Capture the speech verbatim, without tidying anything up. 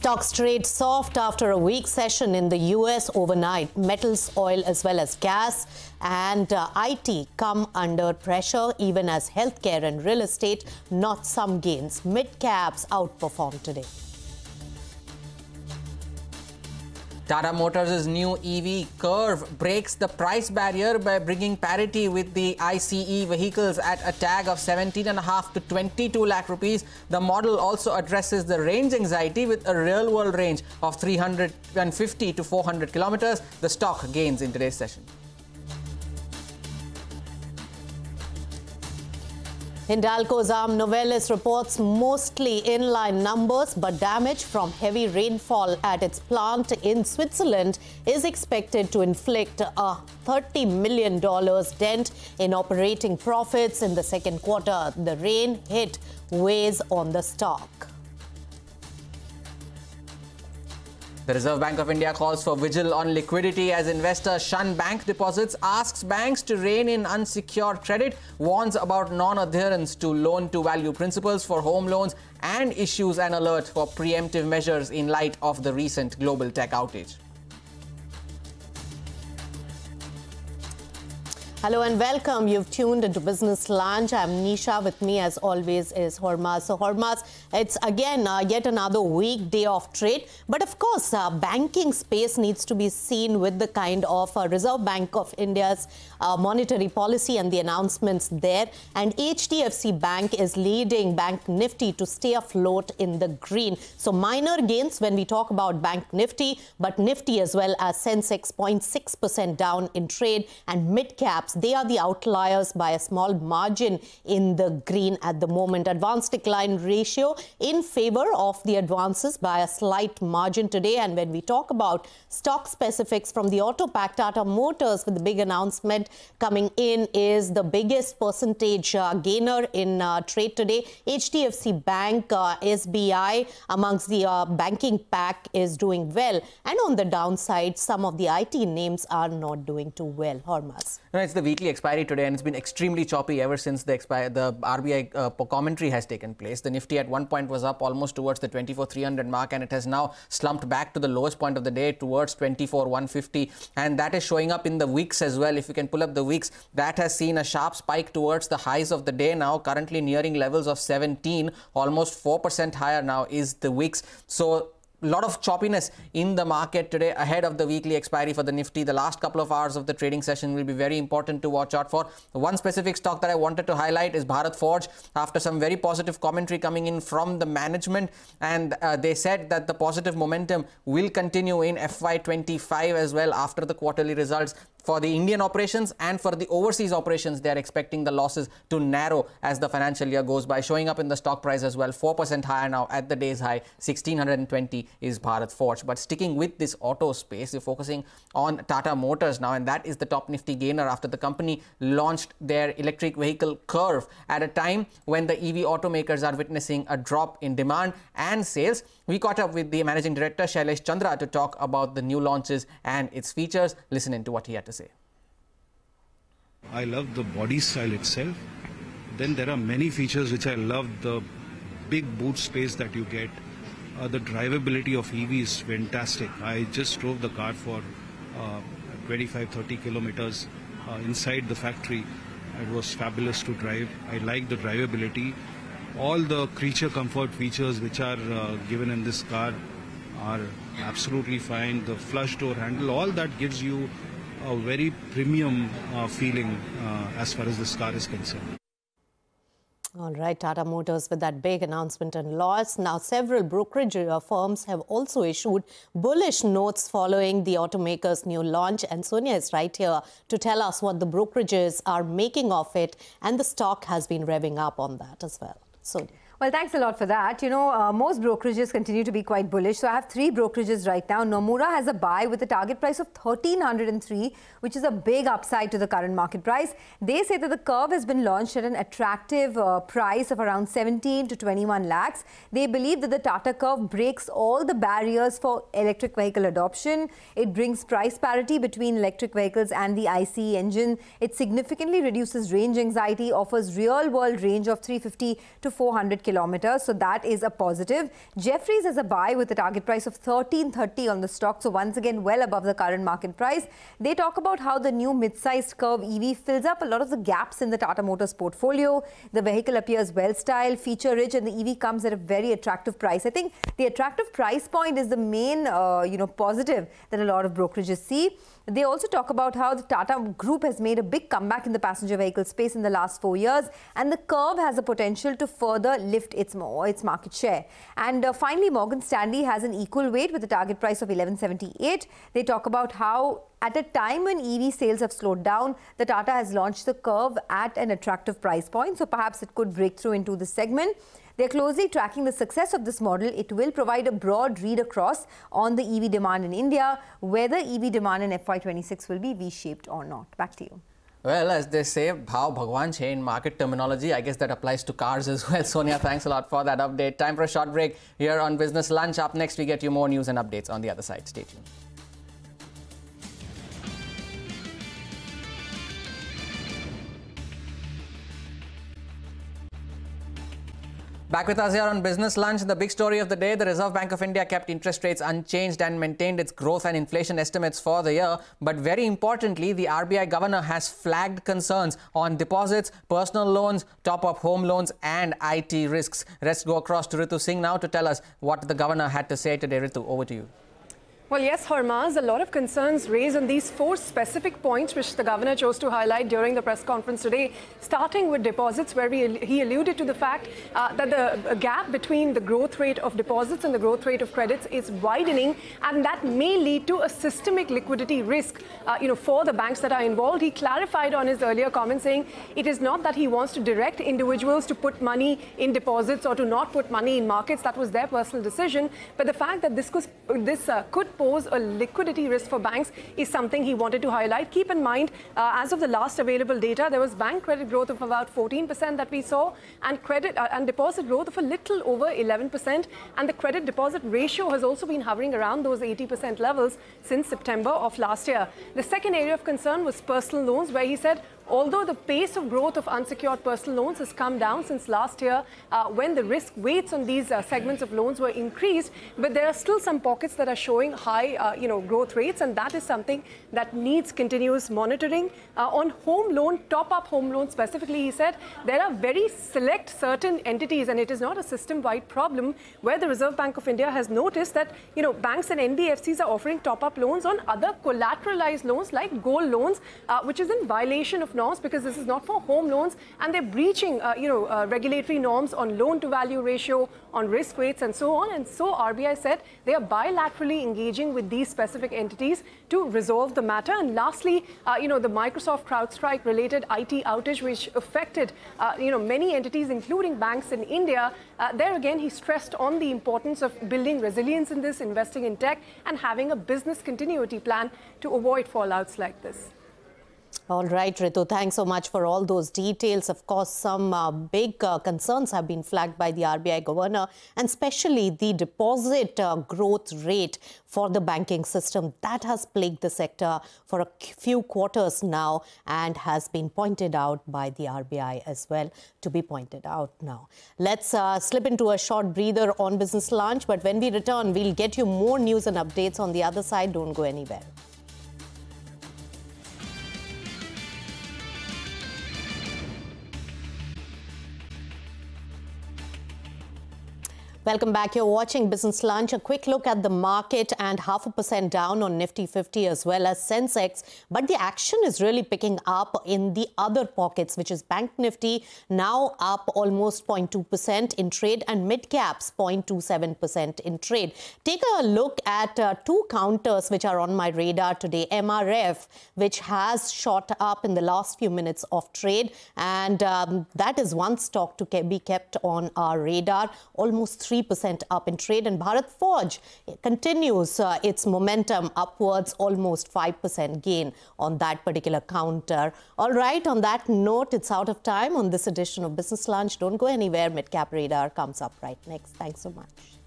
Stocks trade soft after a weak session in the U S overnight. Metals, oil as well as gas and uh, I T come under pressure, even as healthcare and real estate notch some gains. Mid-caps outperformed today. Tata Motors' new E V Curvv breaks the price barrier by bringing parity with the ICE vehicles at a tag of seventeen and a half to twenty-two lakh rupees. The model also addresses the range anxiety with a real-world range of three hundred fifty to four hundred kilometers. The stock gains in today's session. Hindalco's arm Novelis reports mostly inline numbers, but damage from heavy rainfall at its plant in Switzerland is expected to inflict a thirty million dollars dent in operating profits in the second quarter. The rain hit weighs on the stock. The Reserve Bank of India calls for vigil on liquidity as investors shun bank deposits, asks banks to rein in unsecured credit, warns about non-adherence to loan-to-value principles for home loans, and issues an alert for preemptive measures in light of the recent global tech outage. Hello and welcome. You've tuned into Business Lunch. I'm Nisha. With me, as always, is Hormaz. So, Hormaz, it's again uh, yet another weak day of trade. But of course, uh, banking space needs to be seen with the kind of uh, Reserve Bank of India's uh, monetary policy and the announcements there. And H D F C Bank is leading Bank Nifty to stay afloat in the green. So, minor gains when we talk about Bank Nifty, but Nifty as well as Sensex zero point six percent down in trade, and mid-cap. They are the outliers by a small margin in the green at the moment. Advance decline ratio in favor of the advances by a slight margin today. And when we talk about stock specifics from the auto pack, Tata Motors with the big announcement coming in is the biggest percentage uh, gainer in uh, trade today. H D F C Bank, uh, S B I amongst the uh, banking pack is doing well. And on the downside, some of the I T names are not doing too well. Hormaz. No, it's the weekly expiry today, and it's been extremely choppy ever since the expi the R B I uh, commentary has taken place. The Nifty at one point was up almost towards the twenty-four three hundred mark, and it has now slumped back to the lowest point of the day towards twenty-four one fifty, and that is showing up in the weeks as well. If you can pull up the weeks, that has seen a sharp spike towards the highs of the day now, currently nearing levels of seventeen, almost four percent higher now is the weeks. So, lot of choppiness in the market today ahead of the weekly expiry for the Nifty. The last couple of hours of the trading session will be very important to watch out for. The one specific stock that I wanted to highlight is Bharat Forge. After some very positive commentary coming in from the management, and uh, they said that the positive momentum will continue in F Y twenty-five as well. After the quarterly results for the Indian operations and for the overseas operations, they are expecting the losses to narrow as the financial year goes by, showing up in the stock price as well. four percent higher now at the day's high. sixteen twenty is Bharat Forge. But sticking with this auto space, we're focusing on Tata Motors now, and that is the top Nifty gainer after the company launched their electric vehicle Curvv at a time when the E V automakers are witnessing a drop in demand and sales. We caught up with the Managing Director, Shailesh Chandra, to talk about the new launches and its features. Listen in to what he had to say. I love the body style itself. Then there are many features which I love. The big boot space that you get. Uh, the drivability of E V is fantastic. I just drove the car for uh, twenty-five to thirty kilometers uh, inside the factory. It was fabulous to drive. I like the drivability. All the creature comfort features which are uh, given in this car are absolutely fine. The flush door handle, all that gives you a very premium uh, feeling uh, as far as this car is concerned. All right, Tata Motors with that big announcement and loss. Now, several brokerage firms have also issued bullish notes following the automaker's new launch. And Sonia is right here to tell us what the brokerages are making of it. And the stock has been revving up on that as well. Sonia. Well, thanks a lot for that. You know, uh, most brokerages continue to be quite bullish. So I have three brokerages right now. Nomura has a buy with a target price of one thousand three hundred three, which is a big upside to the current market price. They say that the Curvv has been launched at an attractive uh, price of around seventeen to twenty-one lakhs. They believe that the Tata Curvv breaks all the barriers for electric vehicle adoption. It brings price parity between electric vehicles and the ICE engine. It significantly reduces range anxiety, offers real-world range of three hundred fifty to four hundred kilometers. kilometers, so that is a positive. Jefferies is a buy with a target price of thirteen thirty on the stock, so once again well above the current market price. They talk about how the new mid-sized Curvv fills up a lot of the gaps in the Tata Motors portfolio. The vehicle appears well-styled, feature-rich, and the E V comes at a very attractive price. I think the attractive price point is the main, uh, you know, positive that a lot of brokerages see. They also talk about how the Tata Group has made a big comeback in the passenger vehicle space in the last four years, and the Curvv has the potential to further lift its more, its market share. And uh, finally, Morgan Stanley has an equal weight with a target price of eleven seventy-eight. They talk about how, at a time when E V sales have slowed down, the Tata has launched the Curvv at an attractive price point, so perhaps it could break through into the segment. They're closely tracking the success of this model. It will provide a broad read across on the E V demand in India, whether E V demand in F Y twenty-six will be V-shaped or not. Back to you. Well, as they say, Bhav Bhagwan Che in market terminology, I guess that applies to cars as well. Sonia, thanks a lot for that update. Time for a short break here on Business Lunch. Up next, we get you more news and updates on the other side. Stay tuned. Back with us here on Business Lunch. The big story of the day, the Reserve Bank of India kept interest rates unchanged and maintained its growth and inflation estimates for the year. But very importantly, the R B I governor has flagged concerns on deposits, personal loans, top-up home loans and I T risks. Let's go across to Ritu Singh now to tell us what the governor had to say today. Ritu, over to you. Well, yes, Hormaz, a lot of concerns raised on these four specific points which the governor chose to highlight during the press conference today, starting with deposits, where we, he alluded to the fact uh, that the gap between the growth rate of deposits and the growth rate of credits is widening, and that may lead to a systemic liquidity risk uh, you know, for the banks that are involved. He clarified on his earlier comment saying it is not that he wants to direct individuals to put money in deposits or to not put money in markets. That was their personal decision. But the fact that this could, this, uh, could pose a liquidity risk for banks is something he wanted to highlight. Keep in mind, uh, as of the last available data, there was bank credit growth of about fourteen percent that we saw, and credit uh, and deposit growth of a little over eleven percent, and the credit deposit ratio has also been hovering around those eighty percent levels since September of last year. The second area of concern was personal loans, where he said, although the pace of growth of unsecured personal loans has come down since last year uh, when the risk weights on these uh, segments of loans were increased, but there are still some pockets that are showing high uh, you know, growth rates, and that is something that needs continuous monitoring. Uh, on home loan, top-up home loan specifically, he said there are very select certain entities, and it is not a system-wide problem, where the Reserve Bank of India has noticed that you know, banks and N B F Cs are offering top-up loans on other collateralized loans like gold loans, uh, which is in violation of norms, because this is not for home loans, and they're breaching uh, you know, uh, regulatory norms on loan-to-value ratio, on risk weights and so on. And so R B I said they are bilaterally engaging with these specific entities to resolve the matter. And lastly, uh, you know, the Microsoft CrowdStrike related I T outage, which affected uh, you know, many entities, including banks in India. Uh, there again, he stressed on the importance of building resilience in this, investing in tech and having a business continuity plan to avoid fallouts like this. All right, Ritu, thanks so much for all those details. Of course, some uh, big uh, concerns have been flagged by the R B I governor, and especially the deposit uh, growth rate for the banking system. That has plagued the sector for a few quarters now and has been pointed out by the R B I as well, to be pointed out now. Let's uh, slip into a short breather on Business Lunch, but when we return, we'll get you more news and updates on the other side. Don't go anywhere. Welcome back. You're watching Business Lunch. A quick look at the market, and half a percent down on Nifty fifty as well as Sensex. But the action is really picking up in the other pockets, which is Bank Nifty, now up almost zero point two percent in trade, and mid-caps zero point two seven percent in trade. Take a look at uh, two counters which are on my radar today. M R F, which has shot up in the last few minutes of trade, and um, that is one stock to ke- be kept on our radar. Almost three percent percent up in trade, and Bharat Forge continues uh, its momentum upwards, almost five percent gain on that particular counter. All right, on that note, it's out of time on this edition of Business Lunch. Don't go anywhere. Midcap Radar comes up right next. Thanks so much.